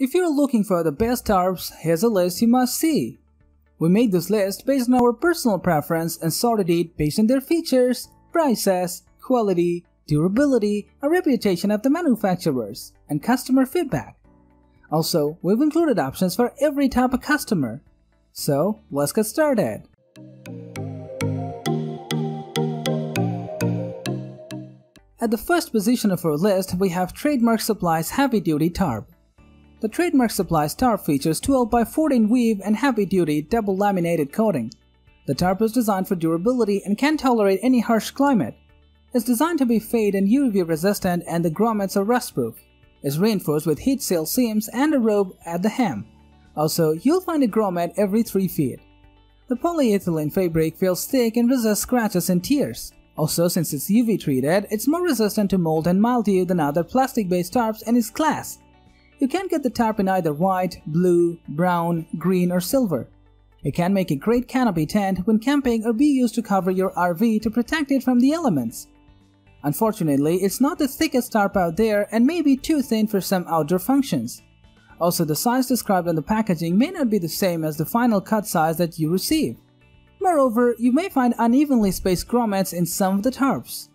If you're looking for the best tarps, here's a list you must see. We made this list based on our personal preference and sorted it based on their features, prices, quality, durability, and reputation of the manufacturers, and customer feedback. Also, we've included options for every type of customer. So, let's get started. At the first position of our list, we have Trademark Supplies Heavy Duty Tarp. The Trademark Supplies tarp features 12x14 weave and heavy-duty double laminated coating. The tarp is designed for durability and can tolerate any harsh climate. It's designed to be fade and UV resistant, and the grommets are rust-proof. It's reinforced with heat seal seams and a robe at the hem. Also, you'll find a grommet every 3 feet. The polyethylene fabric feels thick and resists scratches and tears. Also, since it's UV treated, it's more resistant to mold and mildew than other plastic-based tarps in its class. You can get the tarp in either white, blue, brown, green, or silver. It can make a great canopy tent when camping or be used to cover your RV to protect it from the elements. Unfortunately, it's not the thickest tarp out there and may be too thin for some outdoor functions. Also, the size described on the packaging may not be the same as the final cut size that you receive. Moreover, you may find unevenly spaced grommets in some of the tarps.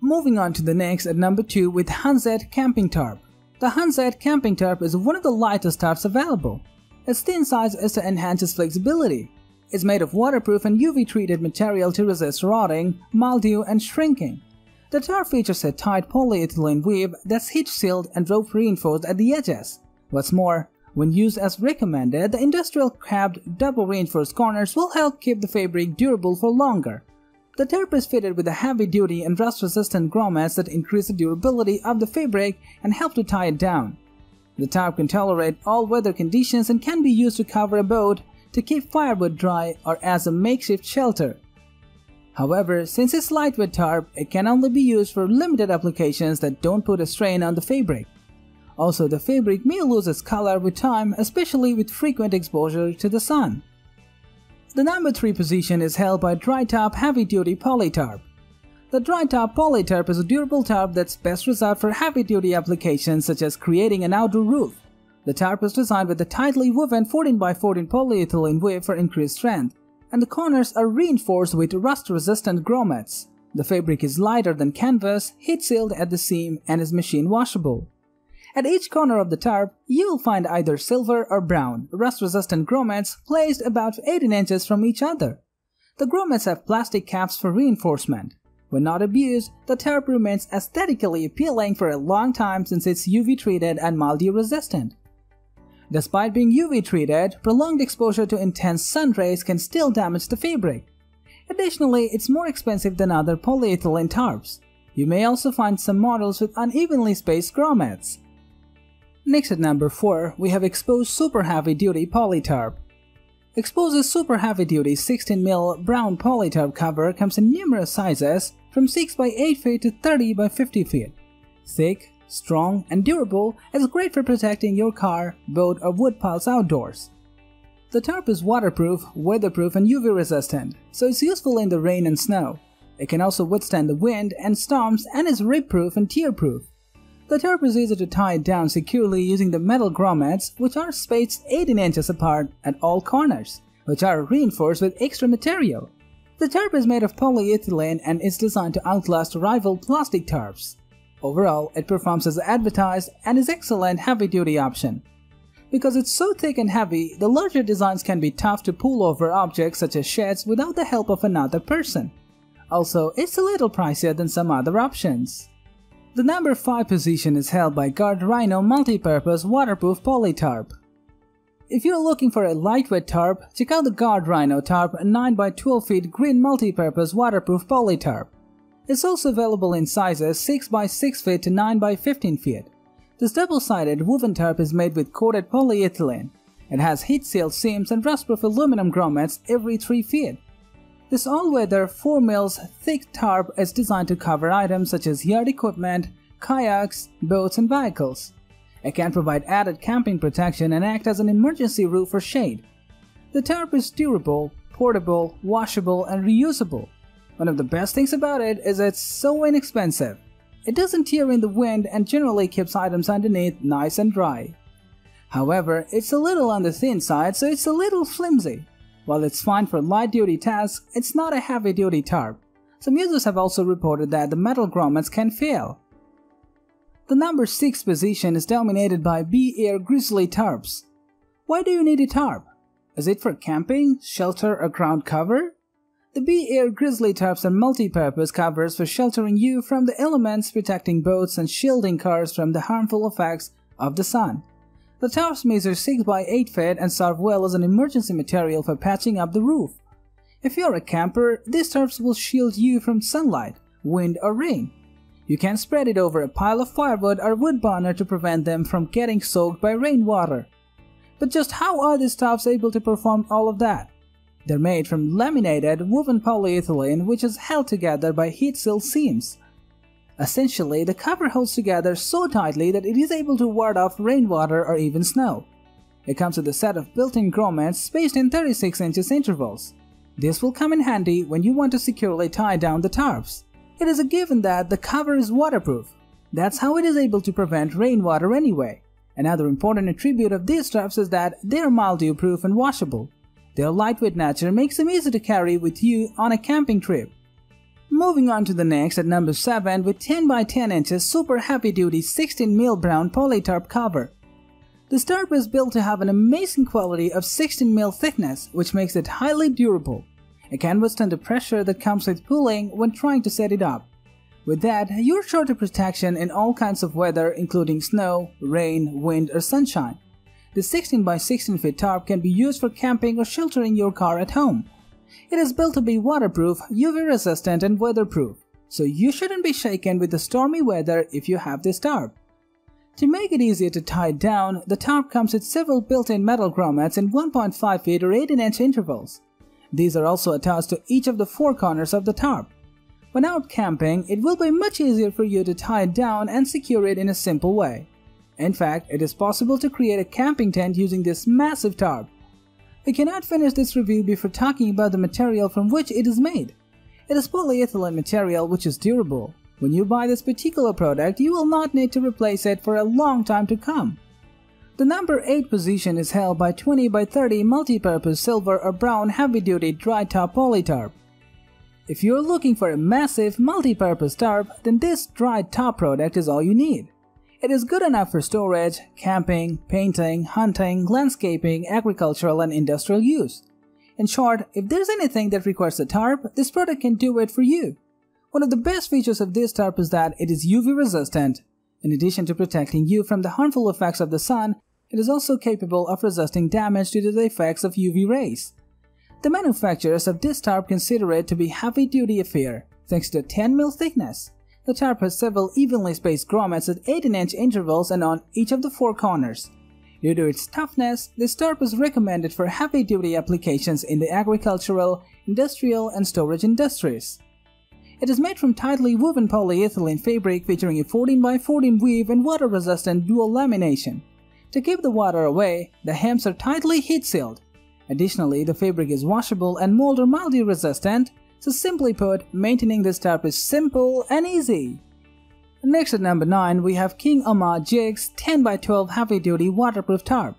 Moving on to the next at number 2 with Hanjet Camping Tarp. The Hanjet Camping Tarp is one of the lightest tarps available. Its thin size is to enhance its flexibility. It's made of waterproof and UV-treated material to resist rotting, mildew, and shrinking. The tarp features a tight polyethylene weave that's heat-sealed and rope-reinforced at the edges. What's more, when used as recommended, the industrial-capped double-reinforced corners will help keep the fabric durable for longer. The tarp is fitted with a heavy-duty and rust-resistant grommets that increase the durability of the fabric and help to tie it down. The tarp can tolerate all weather conditions and can be used to cover a boat, to keep firewood dry, or as a makeshift shelter. However, since it's lightweight tarp, it can only be used for limited applications that don't put a strain on the fabric. Also, the fabric may lose its color with time, especially with frequent exposure to the sun. The number 3 position is held by Dry Top Heavy Duty Poly Tarp. The Dry Top Poly Tarp is a durable tarp that's best reserved for heavy duty applications such as creating an outdoor roof. The tarp is designed with a tightly woven 14x14 polyethylene weave for increased strength, and the corners are reinforced with rust resistant grommets. The fabric is lighter than canvas, heat sealed at the seam, and is machine washable. At each corner of the tarp, you'll find either silver or brown, rust-resistant grommets placed about 18 inches from each other. The grommets have plastic caps for reinforcement. When not abused, the tarp remains aesthetically appealing for a long time since it's UV-treated and mildew-resistant. Despite being UV-treated, prolonged exposure to intense sun rays can still damage the fabric. Additionally, it's more expensive than other polyethylene tarps. You may also find some models with unevenly spaced grommets. Next at number 4, we have Xpose Super Heavy Duty Poly Tarp. Xpose's Super Heavy Duty 16mm brown poly tarp cover comes in numerous sizes from 6x8 feet to 30x50 feet. Thick, strong, and durable, it's great for protecting your car, boat, or wood piles outdoors. The tarp is waterproof, weatherproof, and UV resistant, so it's useful in the rain and snow. It can also withstand the wind and storms and is rip-proof and tear-proof. The tarp is easy to tie down securely using the metal grommets, which are spaced 18 inches apart at all corners, which are reinforced with extra material. The tarp is made of polyethylene and is designed to outlast rival plastic tarps. Overall, it performs as advertised and is an excellent heavy-duty option. Because it's so thick and heavy, the larger designs can be tough to pull over objects such as sheds without the help of another person. Also, it's a little pricier than some other options. The number 5 position is held by Guard Rhino Multipurpose Waterproof Poly Tarp. If you're looking for a lightweight tarp, check out the Guard Rhino Tarp 9x12 feet green multipurpose waterproof poly tarp. It's also available in sizes 6x6 feet to 9x15 feet. This double-sided woven tarp is made with coated polyethylene. It has heat-sealed seams and rust-proof aluminum grommets every 3 feet. This all-weather 4 mils thick tarp is designed to cover items such as yard equipment, kayaks, boats, and vehicles. It can provide added camping protection and act as an emergency roof or shade. The tarp is durable, portable, washable, and reusable. One of the best things about it is it's so inexpensive. It doesn't tear in the wind and generally keeps items underneath nice and dry. However, it's a little on the thin side, so it's a little flimsy. While it's fine for light-duty tasks, it's not a heavy-duty tarp. Some users have also reported that the metal grommets can fail. The number 6 position is dominated by B-Air Grizzly tarps. Why do you need a tarp? Is it for camping, shelter, or ground cover? The B-Air Grizzly tarps are multi-purpose covers for sheltering you from the elements, protecting boats, and shielding cars from the harmful effects of the sun. The tarps measure 6 by 8 feet and serve well as an emergency material for patching up the roof. If you're a camper, these tarps will shield you from sunlight, wind, or rain. You can spread it over a pile of firewood or wood burner to prevent them from getting soaked by rainwater. But just how are these tarps able to perform all of that? They're made from laminated woven polyethylene, which is held together by heat seal seams. Essentially, the cover holds together so tightly that it is able to ward off rainwater or even snow. It comes with a set of built-in grommets spaced in 36 inches intervals. This will come in handy when you want to securely tie down the tarps. It is a given that the cover is waterproof. That's how it is able to prevent rainwater anyway. Another important attribute of these tarps is that they are mildew-proof and washable. Their lightweight nature makes them easy to carry with you on a camping trip. Moving on to the next at number 7 with 10 by 10 inches super heavy-duty 16mm brown polytarp cover. This tarp is built to have an amazing quality of 16mm thickness, which makes it highly durable. It can withstand the pressure that comes with pulling when trying to set it up. With that, you're sure to protection in all kinds of weather, including snow, rain, wind, or sunshine. The 16 by 16 feet tarp can be used for camping or sheltering your car at home. It is built to be waterproof, UV resistant, and weatherproof, so you shouldn't be shaken with the stormy weather if you have this tarp. To make it easier to tie down, the tarp comes with several built-in metal grommets in 1.5 feet or 18-inch intervals. These are also attached to each of the four corners of the tarp. When out camping, it will be much easier for you to tie it down and secure it in a simple way. In fact, it is possible to create a camping tent using this massive tarp. We cannot finish this review before talking about the material from which it is made. It is polyethylene material which is durable. When you buy this particular product, you will not need to replace it for a long time to come. The number 8 position is held by 20 by 30 multi-purpose silver or brown heavy-duty dry top polytarp. If you're looking for a massive multi-purpose tarp, then this dry top product is all you need. It is good enough for storage, camping, painting, hunting, landscaping, agricultural and industrial use. In short, if there's anything that requires a tarp, this product can do it for you. One of the best features of this tarp is that it is UV resistant. In addition to protecting you from the harmful effects of the sun, it is also capable of resisting damage due to the effects of UV rays. The manufacturers of this tarp consider it to be a heavy-duty affair, thanks to 10mm thickness. The tarp has several evenly spaced grommets at 18-inch intervals and on each of the four corners. Due to its toughness, this tarp is recommended for heavy-duty applications in the agricultural, industrial, and storage industries. It is made from tightly woven polyethylene fabric featuring a 14 by 14 weave and water-resistant dual lamination. To keep the water away, the hems are tightly heat-sealed. Additionally, the fabric is washable and mold or mildew-resistant. So simply put, maintaining this tarp is simple and easy. Next at number 9, we have KING-A-MA-JIGS 10x12 heavy-duty waterproof tarp.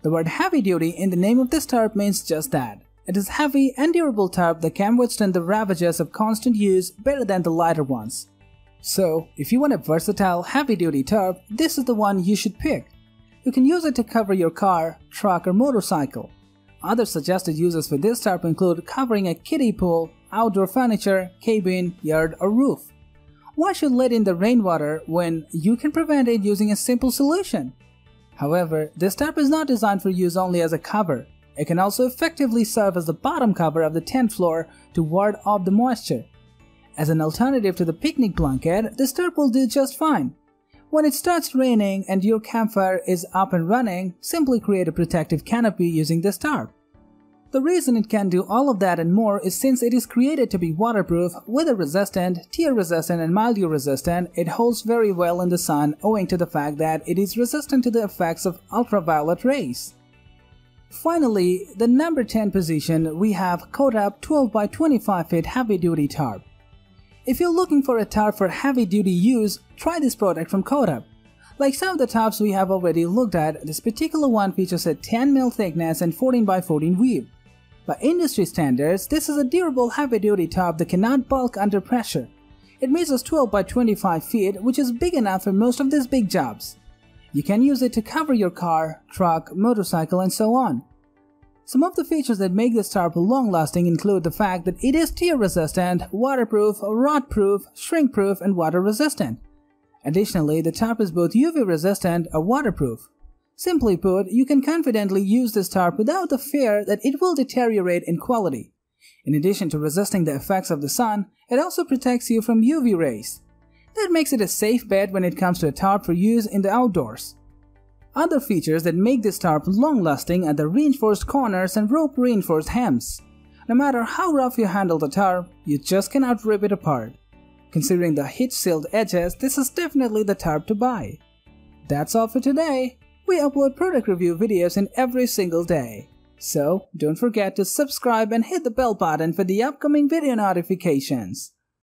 The word heavy-duty in the name of this tarp means just that. It is heavy and durable tarp that can withstand the ravages of constant use better than the lighter ones. So, if you want a versatile heavy-duty tarp, this is the one you should pick. You can use it to cover your car, truck, or motorcycle. Other suggested uses for this tarp include covering a kiddie pool, outdoor furniture, cabin, yard, or roof. Why should let in the rainwater when you can prevent it using a simple solution? However, this tarp is not designed for use only as a cover. It can also effectively serve as the bottom cover of the tent floor to ward off the moisture. As an alternative to the picnic blanket, this tarp will do just fine. When it starts raining and your campfire is up and running, simply create a protective canopy using this tarp. The reason it can do all of that and more is since it is created to be waterproof, weather-resistant, tear-resistant and mildew-resistant, it holds very well in the sun owing to the fact that it is resistant to the effects of ultraviolet rays. Finally, the number 10 position, we have Kotap 12 by 25 feet heavy-duty tarp. If you're looking for a tarp for heavy-duty use, try this product from Kotap. Like some of the tops we have already looked at, this particular one features a 10mm thickness and 14x14 weave. By industry standards, this is a durable heavy-duty top that cannot bulk under pressure. It measures 12 by 25 feet, which is big enough for most of these big jobs. You can use it to cover your car, truck, motorcycle and so on. Some of the features that make this tarp long-lasting include the fact that it is tear-resistant, waterproof, rot-proof, shrink-proof and water-resistant. Additionally, the tarp is both UV-resistant and waterproof. Simply put, you can confidently use this tarp without the fear that it will deteriorate in quality. In addition to resisting the effects of the sun, it also protects you from UV rays. That makes it a safe bet when it comes to a tarp for use in the outdoors. Other features that make this tarp long-lasting are the reinforced corners and rope-reinforced hems. No matter how rough you handle the tarp, you just cannot rip it apart. Considering the heat-sealed edges, this is definitely the tarp to buy. That's all for today. We upload product review videos in every single day. So, don't forget to subscribe and hit the bell button for the upcoming video notifications.